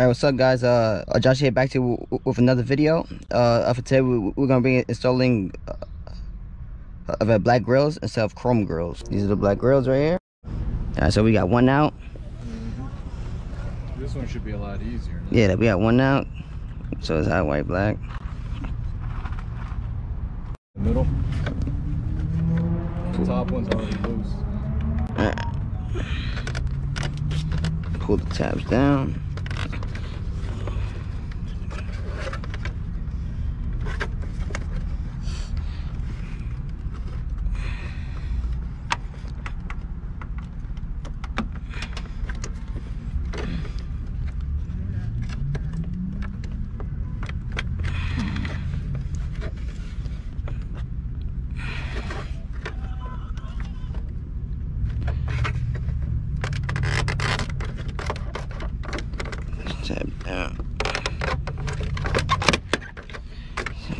Hey, what's up, guys? Josh here, back to you with another video. For today, we're gonna be installing black grills instead of chrome grills. These are the black grills right here. All right, so we got one out. This one should be a lot easier. Yeah, we got one out. So it's hot, white, black. The middle. The top one's already loose. All right. Pull the tabs down.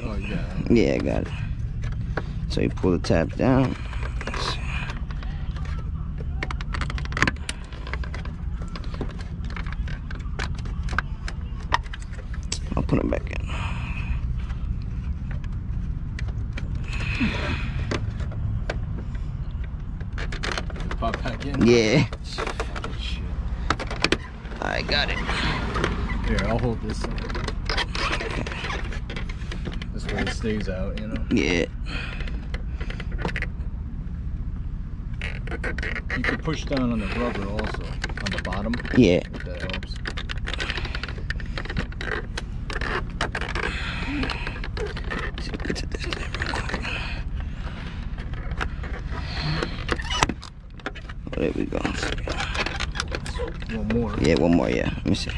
Oh, yeah. Yeah, I got it. So you pull the tab down. I'll put it back in. Pop back in? Yeah. I got it. Here, I'll hold this. This way it stays out, you know? Yeah. You can push down on the rubber also, on the bottom. Yeah. If that helps. Oh, there we go. One more. Yeah, one more, yeah. Let me see.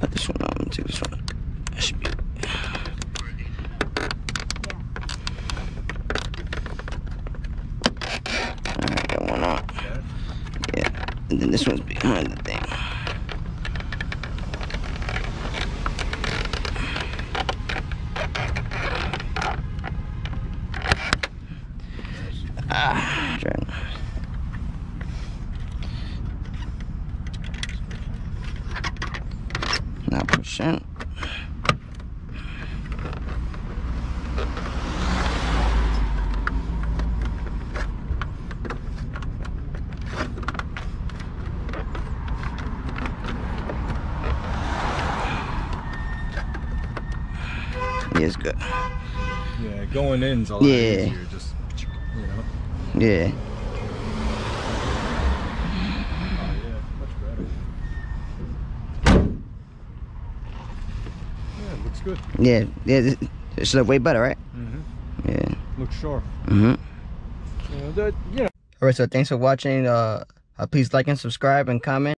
Not this one, I'm gonna take this one. That should be. Alright, got one on. Yeah. And then this one's behind the thing. Now push in. Yeah, it's good. Yeah, going in's a lot easier. Just, you know. Yeah. Looks good. Yeah, yeah, it should look way better, right? Mm-hmm. Yeah. Looks sharp. Mm-hmm. Yeah. Alright, so thanks for watching. Please like and subscribe and comment.